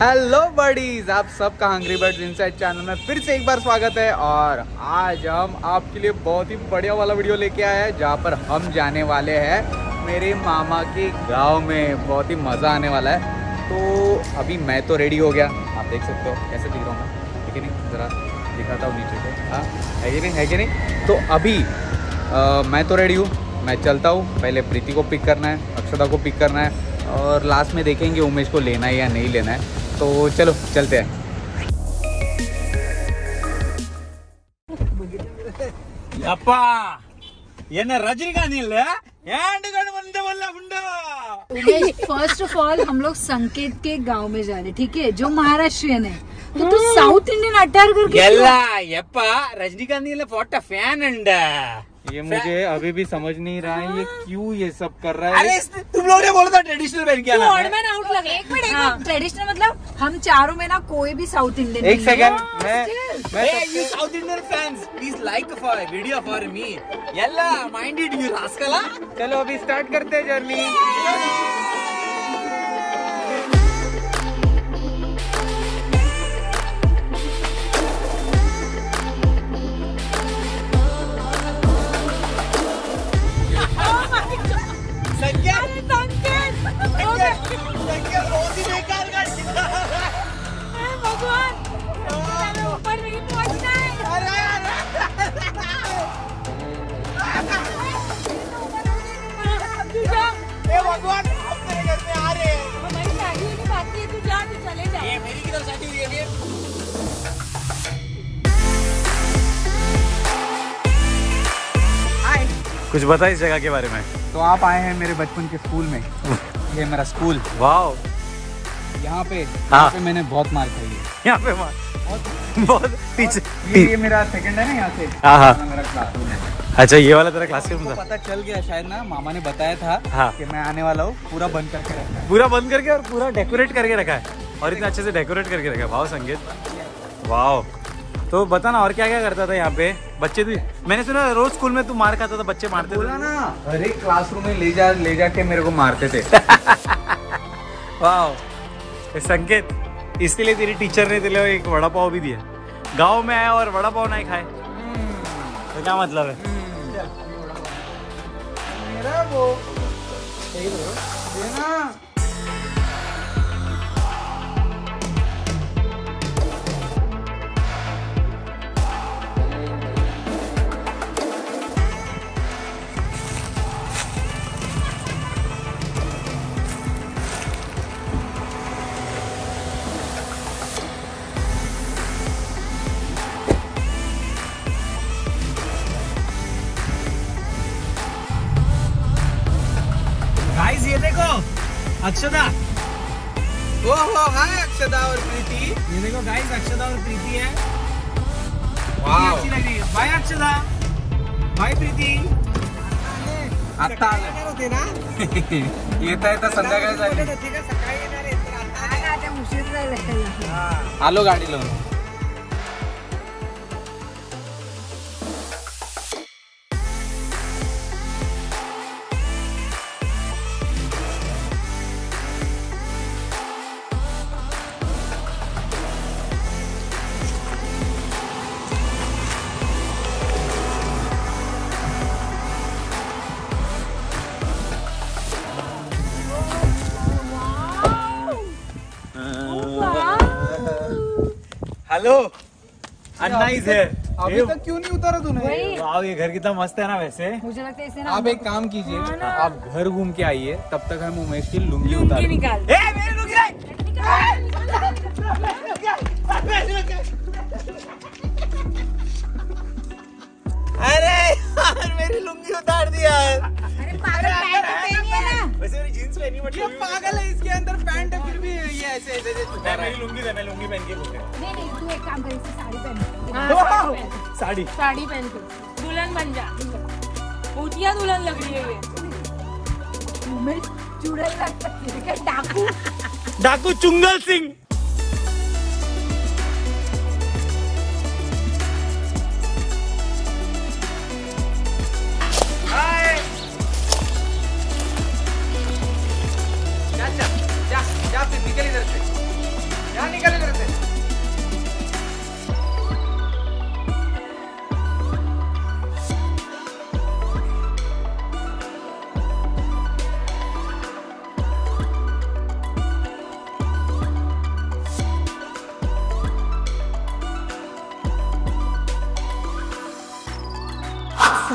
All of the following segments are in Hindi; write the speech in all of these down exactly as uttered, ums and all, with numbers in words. हेलो बडीज, आप सबका हंग्री बर्ड्स इनसाइड चैनल में फिर से एक बार स्वागत है। और आज हम आपके लिए बहुत ही बढ़िया वाला वीडियो लेके आए हैं, जहाँ पर हम जाने वाले हैं मेरे मामा के गांव में। बहुत ही मज़ा आने वाला है। तो अभी मैं तो रेडी हो गया, आप देख सकते हो कैसे दिख रहा हूँ मैं, ठीक है नहीं? ज़रा दिखाता हूँ नीचे से। हाँ है कि नहीं, है कि नहीं? तो अभी आ, मैं तो रेडी हूँ, मैं चलता हूँ। पहले प्रीति को पिक करना है, अक्षदा को पिक करना है और लास्ट में देखेंगे उमेश को लेना है या नहीं लेना है। तो चलो चलते हैं। फर्स्ट ऑफ ऑल हम लोग संकेत के गांव में जा रहे, ठीक है, जो महाराष्ट्रियन है। तो तू साउथ इंडियन अटार करके रजनीकांत वॉट अ फैन अंडा। ये मुझे अभी भी समझ नहीं रहा है ये क्यों ये सब कर रहा है। अरे तुम लोगों ने बोला था ट्रेडिशनल पहन के आना। ऑड मैन आउट लगा। एक मिनट एक मिनट, ट्रेडिशनल मतलब हम चारों में ना कोई भी साउथ इंडियन नहीं। एक सेकंड, मैं मैं you south Indian fans please like for video for me. येला माइंडेड यू रास्कल। चलो अभी स्टार्ट करते हैं जर्नी। कुछ बताइए इस जगह के बारे में। तो आप आए हैं मेरे बचपन के स्कूल में। ये मेरा स्कूल। वाओ। यहाँ पे यहाँ पे मैंने बहुत मार खाई है। यहाँ पे मार बहुत बहुत टीचर। ये, ये मेरा सेकंड है ना यहाँ से। हाँ तो मेरा क्लासरूम है। अच्छा ये वाला तेरा क्लासरूम था। पता चल गया शायद ना, मामा ने बताया था हाँ। कि मैं आने वाला हूँ। पूरा बंद करके रखा है, पूरा बंद करके और पूरा डेकोरेट करके रखा है और इतना अच्छे से डेकोरेट करके रखा है। वाओ संगीत, वाओ। तो बताना और क्या क्या करता था यहाँ पे बच्चे? भी मैंने सुना रोज स्कूल में तू मार खाता था, बच्चे मारते थे। बोला ना हर एक क्लासरूम में ले जा ले जा के मेरे को मारते थे। वाह संकेत, इसलिए तेरी टीचर ने तेरे एक वड़ा पाव भी दिया। गांव में आया और वड़ा पाव नहीं खाए तो क्या मतलब है? मेरा वो अक्षदा, ओ हो हाय अक्षदा और प्रीति। ये देखो गाइस, अक्षदा और प्रीति है। वाओ अच्छी लग रही है। Bye Akshada, bye Preeti. आता आले होते ना येता येता संध्याकाळी झाली का सकाळी येणार आहे तर आता आता उशीर झाला। हां आलो गाडी लावून। Hello Anna is here. अभी तक क्यों नहीं उतारा तूने? वाह ये घर कितना मस्त है ना। वैसे मुझे लगता है इसे ना आप एक काम कीजिए, आप घर घूम के आइए, तब तक हम उमेश की लुंगी उतार निकाल। ए मेरी लुंगी निकाल। अरे यार मेरी लुंगी उतार दिया है। अरे पागल पैंट पहनी है ना। वैसे मेरी जींस पहनी बट ये पागल है, इसके अंदर पैंट है फिर भी ये ऐसे ऐसे मैं मेरी लुंगी दे मैं लुंगी पहन के घूम रहा हूं। नहीं नहीं तू एक काम कर, इससे साड़ी पहन। साड़ी साड़ी पहन के दुल्हन बन जा। भूतिया दुल्हन लग रही है ये। मैं चुड़ैल लग सकती है क्या? डाकू डाकू चुंगल सिंह। जा जा जा जा फिर निकल इधर से।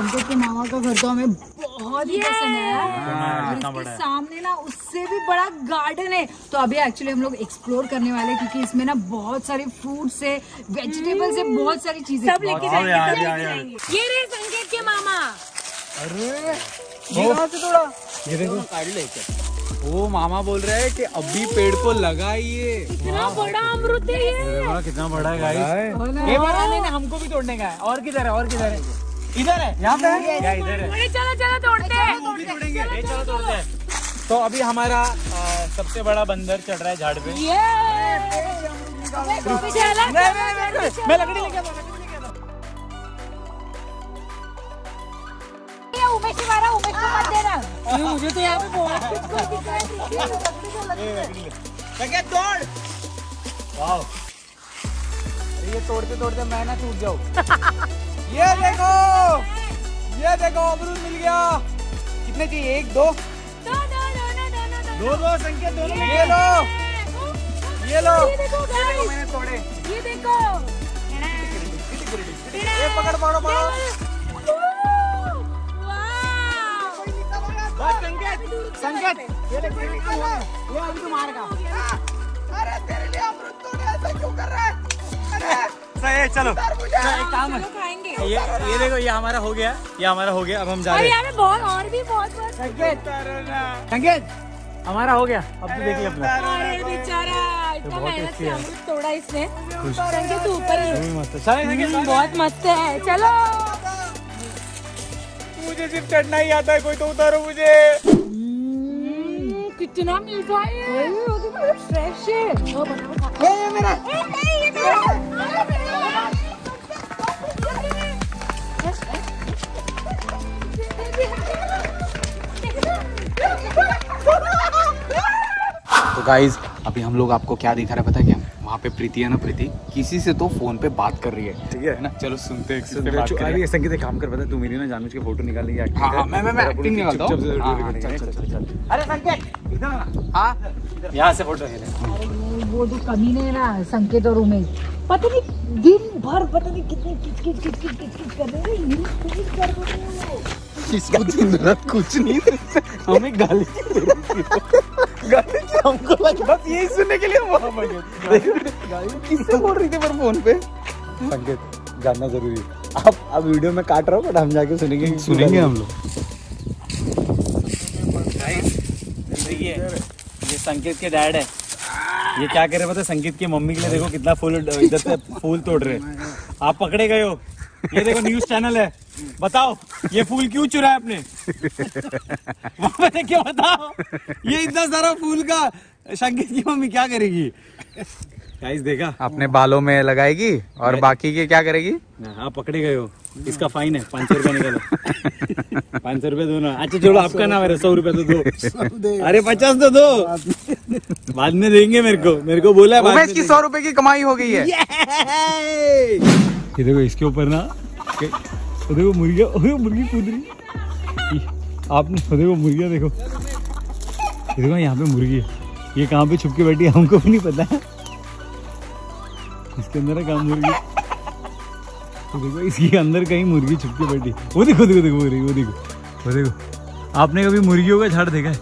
संकेत के मामा का घर तो हमें बहुत ही पसंद है और इसके सामने ना उससे भी बड़ा गार्डन है। तो अभी एक्चुअली हम लोग एक्सप्लोर करने वाले हैं क्योंकि इसमें ना बहुत सारे फ्रूट से वेजिटेबल से बहुत सारी चीजें सब लेके जाएंगे। ये रहे संकेत के मामा। अरे थोड़ा ये देखो साइड लेकर वो मामा बोल रहे हैं कि अभी पेड़ को लगाइए। कितना बड़ा अमरूद है ये, कितना बड़ा है गाइस। ये बड़ा नहीं, हमको भी तोड़ने का है। और किधर है और किधर है? इधर है, यहाँ पे है या इधर है? चलो चलो तोड़ते हैं, तोड़ेंगे, चलो तोड़ते हैं। तो अभी हमारा सबसे बड़ा बंदर चढ़ रहा है झाड़ पे। मैं लकड़ी लेके आता हूं। उमेश मारा, उमेश को मत देना। अरे मुझे तो यहाँ पे बहुत दिख रहा है। तोड़। वाओ। ये तोड़ते तोड़ते मैं ना टूट जाऊँ। ये देखो, ये देखो अमरूद मिल गया। कितने चाहिए? एक दो दो दो दो दो दो दो दो संकेत दो। ये लो, ये लो, मैंने तोड़े। ये देखो, ये पकड़ पकड़ो पकड़ो। संकेत, संकेत, ये ये अभी तुम्हारे का। अरे तेरे लिए अमरूद तोड़े, ऐसा क्यों कर रहा है? अरे चलो एक काम है, ये ये देखो ये हमारा हो गया, ये हमारा हो गया। अब हम जा रहे हैं। बहुत और भी बहुत संकेत संकेत हमारा हो गया। अब तो देखिए अपना। अरे बेचारा इतना मेहनत से अमरूद तोड़ा इसने। संकेत ऊपर बहुत मस्त है। चलो मुझे सिर्फ चढ़ना ही आता है, कोई तो उतारो मुझे। कितना मीठा है, फ्रेश है। ये मेरा, ये मेरा। तो गाइज अभी हम लोग आपको क्या दिखा रहे हैं पता है क्या? वहाँ पे प्रीति है ना, प्रीति किसी से तो फोन पे बात कर रही है, ठीक है ना? चलो सुनते हैं। सुनते बात कर रही है। संकेत काम कर, पता तू मेरी ना जानबूझ के फोटो निकाल रही है। हां मैं मैं एक्टिंग निकालता हूं। चल चल चल। अरे संकेत इधर आ। हां यहां से फोटो ले। अरे वो जो कमीने है ना संकेत और उमेश, पता नहीं दिन भर पता नहीं कितनी किचकिच किचकिच किचकिच कर रहे हैं। यूं कुछ कर रहे हैं इसका दिन रात कुछ नहीं, हमें गाली गाली हमको लगा बस यही सुनने के लिए। किससे बोल रही थी पर फोन पे? संकेत जानना जरूरी है। आप अब वीडियो में काट रहा हो बट हम जाके सुनेंगे सुनेंगे हम लोग। ये संकेत के डैड है। ये क्या कर रहे पता? संकेत की मम्मी के लिए देखो कितना फूल इधर से फूल तोड़ रहे। आप पकड़े गए हो। ये देखो न्यूज चैनल है, बताओ ये फूल क्यों चुराया आपने? वहाँ पे क्या बताओ? ये इतना सारा फूल का संकेत की मम्मी क्या करेगी? गाइस देखा अपने बालों में लगाएगी और बाकी के क्या करेगी? हाँ पकड़े गए हो, इसका फाइन है पाँच सौ रुपया निकालो। पाँच सौ रुपया दो ना। अच्छा छोड़ो, आपका नाम है। सौ रुपया तो दो। अरे पचास तो दो, बाद में देंगे मेरे को। मेरे को बोला उमेश की सौ रुपए की कमाई हो गई है। ये देखो इसके ऊपर ना तो देखो मुर्गिया, मुर्गी कूद रही। आपने तो देखो मुर्गिया, देखो ये देखो यहाँ पे मुर्गी है। ये कहाँ पे छुप के बैठी है हमको भी नहीं पता है। इसके अंदर है कहाँ मुर्गी? तो देखो इसके अंदर कहीं मुर्गी छुप के बैठी। वो देखो देखो देखो मुर्गी, वो देखो वो देखो। आपने कभी मुर्गियों का झाड़ देखा है?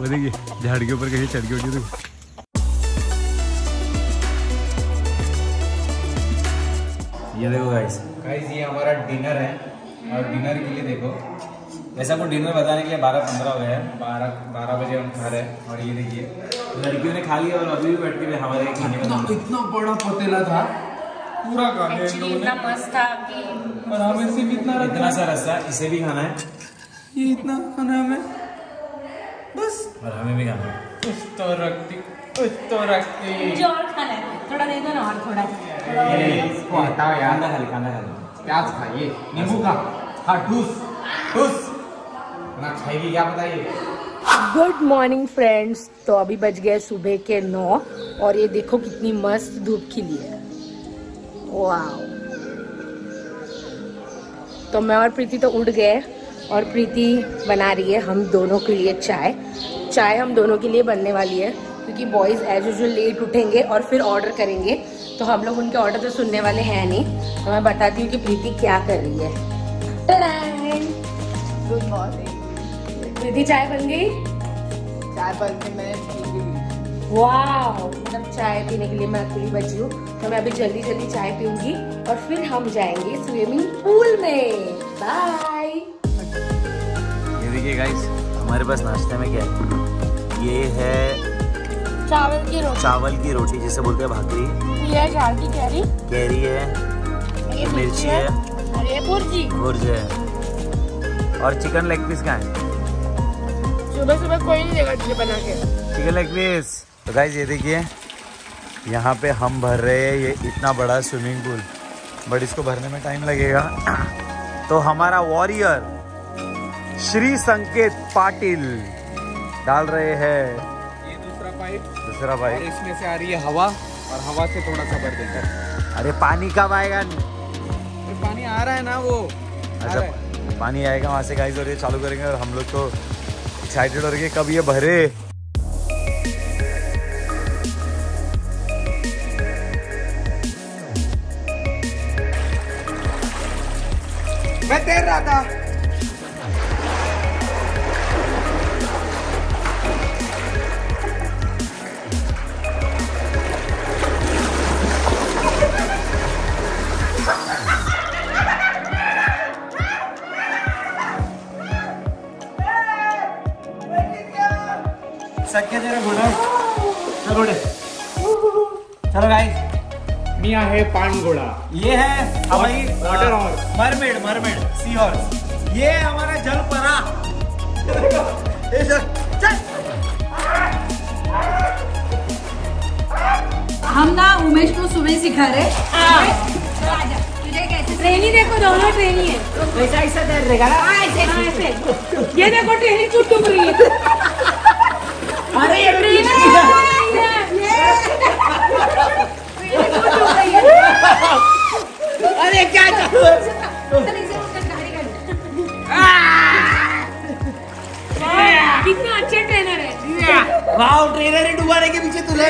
वो देखिए झाड़ के ऊपर कहीं चढ़ के उठी। देखो ये देखो गाइस, गाइस ये हमारा डिनर है और डिनर के लिए देखो वैसा को डिनर बताने के लिए बारह पंद्रह हो गया है। बारह बारह बजे हम खा रहे हैं और ये देखिए लड़कियों ने खा लिया और अभी भी बैठ के हमारे खाने का इतना बड़ा पतीला था पूरा खाने इतना मस्त था कि और हमें सिर्फ इतना इतना सा रस्सा इसे भी खाना है। ये इतना खाना हमें बस और हमें भी खाना है। कुछ तो रखती कुछ तो रखती मुझे और खाना है। थोड़ा दे दो ना और थोड़ा इसको हटाओ यार। ना खाली खाना खाली प्याज खाइए, नींबू का हाँ ठूस ठूस ना खाएगी क्या बताइए। गुड मॉर्निंग फ्रेंड्स, तो अभी बज गए सुबह के नौ और ये देखो कितनी मस्त धूप खिली है। वाओ। तो मैं और प्रीति तो उठ गए और प्रीति बना रही है हम दोनों के लिए चाय। चाय हम दोनों के लिए बनने वाली है क्योंकि बॉयज़ एज यूजुअल लेट उठेंगे और फिर ऑर्डर करेंगे तो हम लोग उनके ऑर्डर तो सुनने वाले हैं नहीं। तो मैं बताती हूँ कि प्रीति क्या कर रही है। Good morning. प्रीति चाय बन गई? चाय बन के मैं पी गई। वाह, मतलब चाय पीने के लिए मैं अकेली बची हूँ, तो मैं अभी जल्दी जल्दी चाय पीऊंगी और फिर हम जाएंगे स्विमिंग पूल में। बाय। ये देखिए गाइस, हमारे पास नाश्ते में क्या है। ये है चावल की रोटी, चावल की रोटी जिसे बोलते हैं भाकरी। ये चावल की कैरी कैरी है, ये मिर्ची है, और ये भुर्जी भुर्जी है, और चिकन लेग पीस कहाँ है? सुबह सुबह कोई नहीं देगा बना के चिकन लेग पीस। तो गाइस ये देखिए, यहाँ पे हम भर रहे हैं ये इतना बड़ा स्विमिंग पूल, बट इसको भरने में टाइम लगेगा। तो हमारा वॉरियर श्री संकेत पाटिल डाल रहे हैं दूसरा पाइप, और इसमें से आ रही है हवा, और हवा से थोड़ा सा भर देगा। अरे पानी कब आएगा? तो पानी आ रहा है ना वो। अच्छा, पानी आएगा वहाँ से गाइस, और ये चालू करेंगे, और हम लोग तो एक्साइटेड हो रहे कब ये भरे। मैं तैर रहा था। चलो गाइस, मिया है पान घोड़ा, ये है हवाई water horse, mermaid mermaid sea horse, ये है हमारा जल परा। हम ना उमेश को सुबह सिखा रहे ट्रेनी। देखो दोनों ट्रेनी है, ऐसा ऐसा डर रहेगा ऐसे। ये देखो ट्रेनी चुट चुट रही है। अरे ये ट्रेन अरे क्या चालू है? कितना अच्छे ट्रेनर है। वाह, ट्रेनर ही डुबाने के पीछे तुले।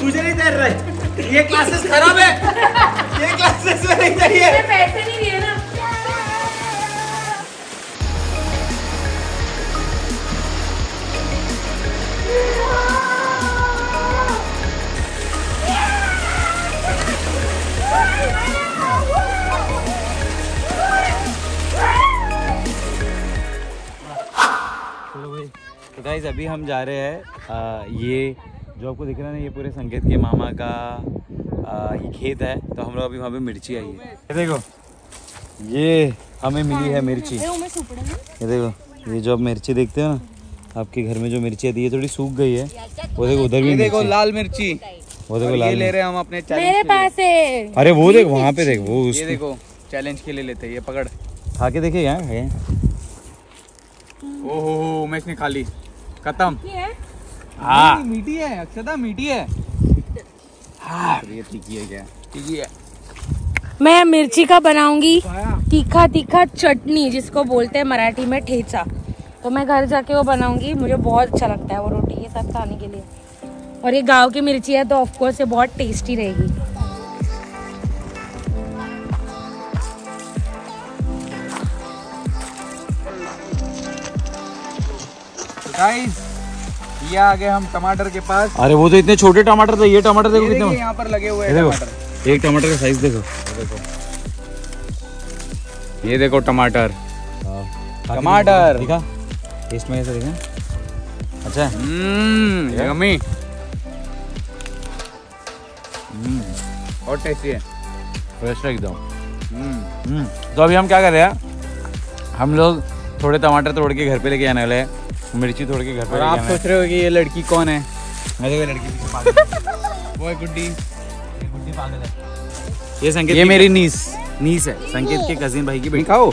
तुझे नहीं तैर रहे, ये क्लासेस खराब है, ये क्लासेस में नहीं चाहिए। पैसे नहीं दिए ना। तो गाइस अभी हम जा रहे हैं, ये जो आपको दिख रहा है ना, ये पूरे संकेत के मामा का आ, ये खेत है। तो हम लोग अभी वहाँ पे मिर्ची आई है, ये देखो, ये हमें मिली है मिर्ची। ये देखो, ये जो आप मिर्ची देखते हो ना, आपके घर में जो मिर्ची आती है, ये थोड़ी सूख गई है। वो देखो उधर भी, देखो लाल मिर्ची, वो देखो लाल, ले रहे हम अपने मेरे पास है। अरे वो देख वहाँ पे देख, वो ये देखो चैलेंज के लिए लेते हैं। ये पकड़ खा के देखे यार। ओहो, उमेश ने खा ली, खत्म। हाँ मीठी है, अक्षदा मीठी है। हाँ ये तीखी है, क्या तीखी है? मैं मिर्ची का बनाऊंगी तीखा तीखा चटनी, जिसको बोलते हैं मराठी में ठेचा। तो मैं घर जाके वो बनाऊंगी, मुझे बहुत अच्छा लगता है वो रोटी के साथ खाने के लिए। और ये गांव की मिर्ची है, तो ऑफकोर्स ये बहुत टेस्टी रहेगी। गाइस ये आ गए हम टमाटर के पास। अरे वो तो इतने छोटे टमाटर थे, ये टमाटर देखो कितने यहाँ पर लगे हुए हैं। टमाटर, एक टमाटर का साइज देखो। देखो ये देखो टमाटर, टमाटर देखा टेस्ट में ऐसा देखा। अच्छा हम्म, यम्मी हम्म, और टेस्टी है, फ्रेश एकदम। हम्म, तो अभी हम क्या कर रहे हैं, हम लोग थोड़े टमाटर तोड़ के घर पे लेके आने वाले हैं, मिर्ची तोड़ के घर पर। आप सोच रहे हो कि ये लड़की कौन है? मैं लड़की पीछे पागल है। वो है गुड्डी, ये गुड्डी पागल है। ये संकेत, ये मेरी नीस नीस है, संकेत के कजिन भाई की बेटी। खाओ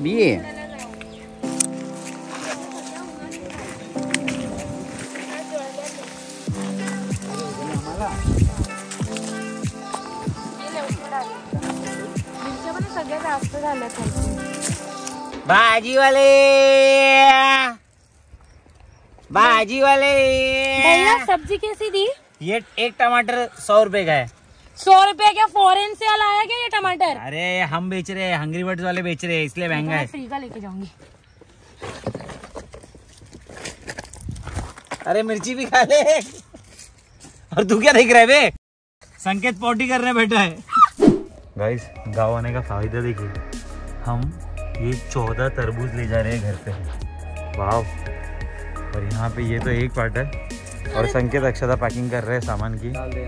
बीए। भाजी वाले, भाजी वाले भैया सब्जी कैसी दी? ये एक टमाटर सौ रुपए का है। सौ रुपए क्या फॉरेन से लाया क्या ये टमाटर? अरे हम बेच रहे हैं, हंग्री बर्ड्स वाले बेच रहे हैं इसलिए महंगा है। फ्री का लेके जाऊंगी। अरे मिर्ची भी खा ले। और तू क्या देख रहा है बे? संकेत पॉटी करने बैठा है। गाइस गाँव आने का फायदा देखिए, हम ये चौदह तरबूज ले जा रहे हैं घर पे। वाह। और यहाँ पे ये तो एक पार्ट है और संकेत अक्षदा पैकिंग कर रहे हैं सामान की। डाल दे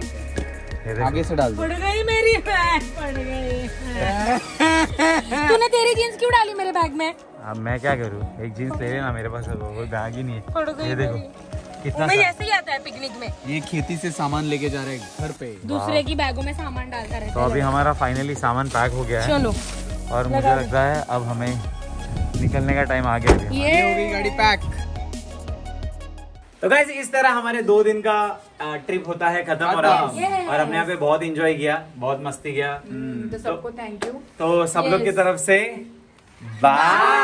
आगे से डाल दे। पड़ गई मेरी बैग, पड़ गई। तूने तेरी जींस क्यों डाली मेरे बैग में? अब मैं क्या करूँ, एक जींस ले लेना, मेरे पास वो बैग ही नहीं है। ये देखो कितना ऐसे ही आता है पिकनिक में। ये खेती से सामान लेके जा रहे हैं घर पे, दूसरे की बैगों में सामान डालता रहता है। तो अभी हमारा फाइनली सामान पैक हो गया है। चलो। और मुझे लगता है अब हमें निकलने का टाइम आ गया है। ये हो गई गाड़ी पैक। तो गाइस इस तरह हमारे दो दिन का ट्रिप होता है खत्म हो रहा है और हमने यहाँ पे बहुत एंजॉय किया, बहुत मस्ती किया। तो सबको थैंक यू। तो सब लोग की तरफ से बाय।